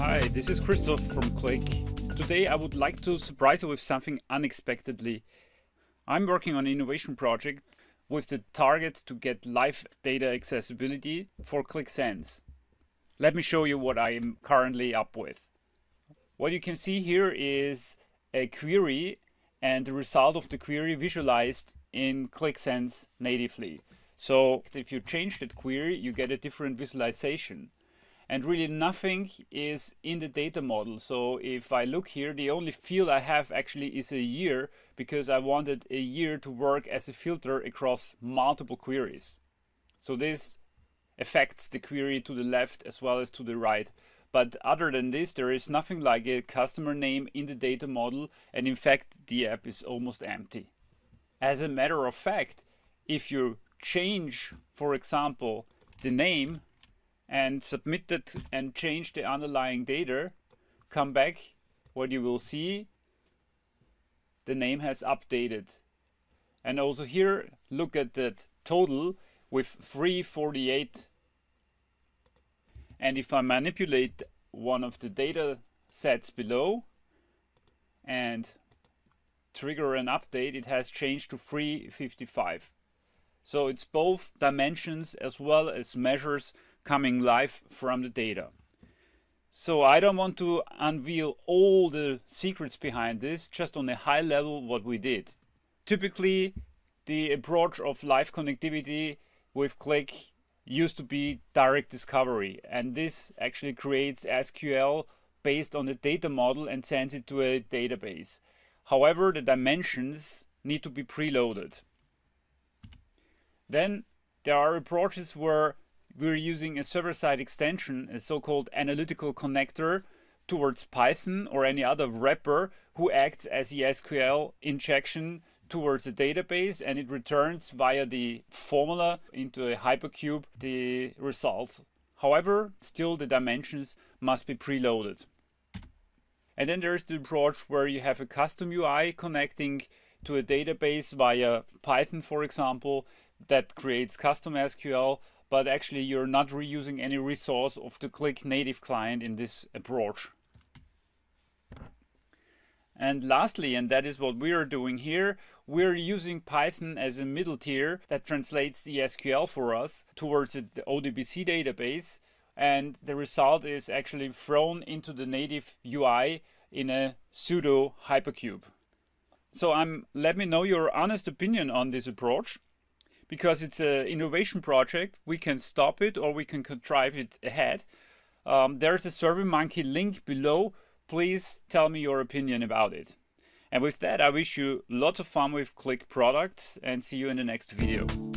Hi, this is Christoph from Qlik. Today I would like to surprise you with something unexpectedly. I'm working on an innovation project with the target to get live data accessibility for Qlik Sense. Let me show you what I am currently up with. What you can see here is a query and the result of the query visualized in Qlik Sense natively. So if you change that query, you get a different visualization. And really nothing is in the data model. So if I look here, the only field I have actually is a year, because I wanted a year to work as a filter across multiple queries. So this affects the query to the left as well as to the right. But other than this, there is nothing like a customer name in the data model. And in fact, the app is almost empty. As a matter of fact, if you change, for example, the name, and submit that and change the underlying data, come back, what you will see, the name has updated. And also here, look at that total with 348. And if I manipulate one of the data sets below and trigger an update, it has changed to 355. So it's both dimensions as well as measures coming live from the data. So I don't want to unveil all the secrets behind this, just on a high level what we did. Typically, the approach of live connectivity with Qlik used to be direct discovery, and this actually creates SQL based on the data model and sends it to a database. However, the dimensions need to be preloaded. Then there are approaches where we're using a server-side extension, a so-called analytical connector towards Python or any other wrapper who acts as the SQL injection towards the database, and it returns via the formula into a hypercube the result. However, still the dimensions must be preloaded. And then there's the approach where you have a custom UI connecting to a database via Python, for example, that creates custom SQL. But actually you're not reusing any resource of the Qlik native client in this approach. And lastly, and that is what we are doing here, we're using Python as a middle tier that translates the SQL for us towards the ODBC database. And the result is actually thrown into the native UI in a pseudo hypercube. So let me know your honest opinion on this approach. Because it's an innovation project, we can stop it or we can contrive it ahead. There's a SurveyMonkey link below. Please tell me your opinion about it. And with that, I wish you lots of fun with Qlik products and see you in the next video.